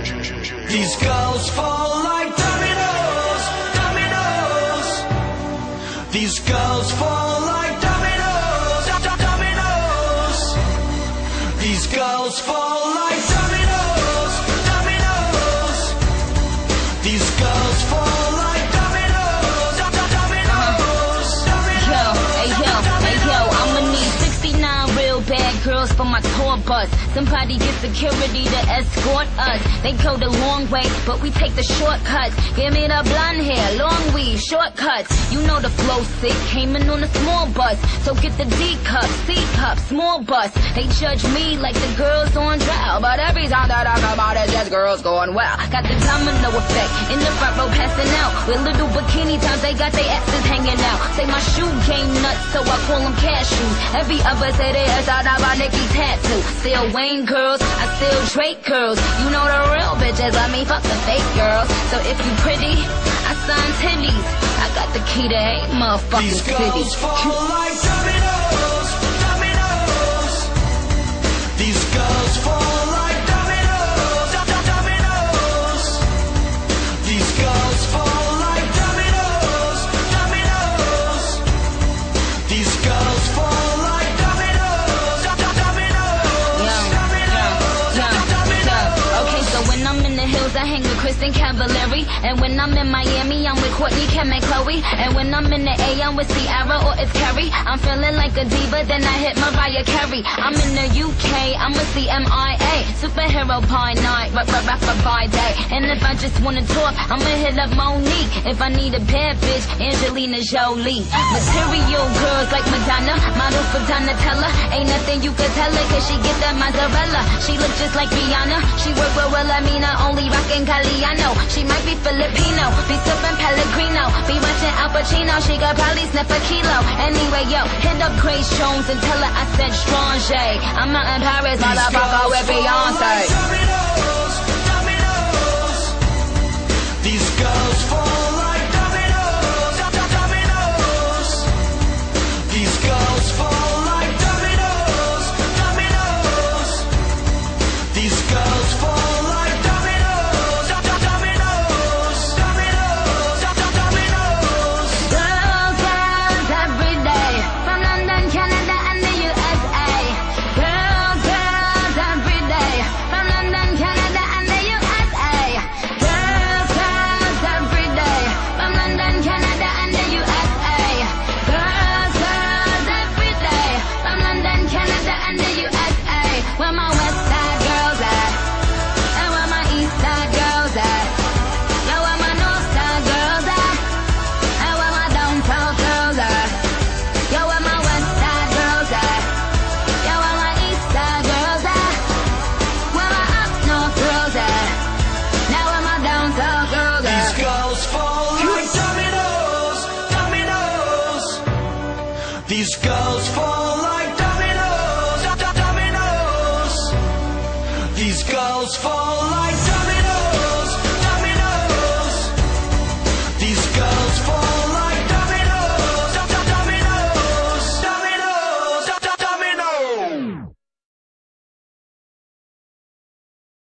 These girls fall like dominoes, dominoes. These girls fall like dominoes, dominoes. These girls fall like dominoes, dominoes. These girls fall like dominoes, dominoes. Yo, I'ma need 69 real bad girls for my tour bus. Somebody get security to escort us. They go the long way, but we take the shortcuts. Give me the blonde hair, long weave, shortcuts. You know the flow sick, came in on a small bus. So get the D cup, C cup, small bus. They judge me like the girls on trial, but every time that I come out, it's just girls going wild. Got the domino effect, in the front row passing out. With little bikini times, they got their asses hanging out. Say my shoe game nuts, so I call them cashews. Every other say they ass out of my Nicki tattoo. Still win girls, I still Drake girls. You know the real bitches let me fuck the fake girls. So if you pretty, I sign titties. I got the key to hate motherfucking these girls cities. Fall like dominoes, dominoes. These girls fall like dominoes, dominoes. These girls fall like dominoes, dominoes. These girls fall. I hang with Kristen Cavallari, and when I'm in Miami, I'm with Courtney Kim and Chloe, and when I'm in the A, I'm with Ciara or it's Carrie. I'm feeling like a diva, then I hit Mariah Carey. I'm in the UK, I'm with CMIA, superhero by night, rapper by day. And if I just wanna talk, I'ma hit up Monique. If I need a bad bitch, Angelina Jolie. Material girls like Madonna, models for Donatella. Ain't nothing you could tell her, cause she get that mozzarella. She look just like Rihanna, she work with Wilhelmina, only rockin' Galliano. She might be Filipino, be sippin' Pellegrino, be watching Al Pacino, she could probably sniff a kilo. Anyway, yo, hit up Grace Jones and tell her I said strange. I'm out in Paris, all I pop with Beyoncé. Like dominoes, dominoes. These girls fall like dominoes, dominoes. These girls fall like dominoes, dominoes. These girls fall. These girls fall like dominoes, dominoes. These girls fall like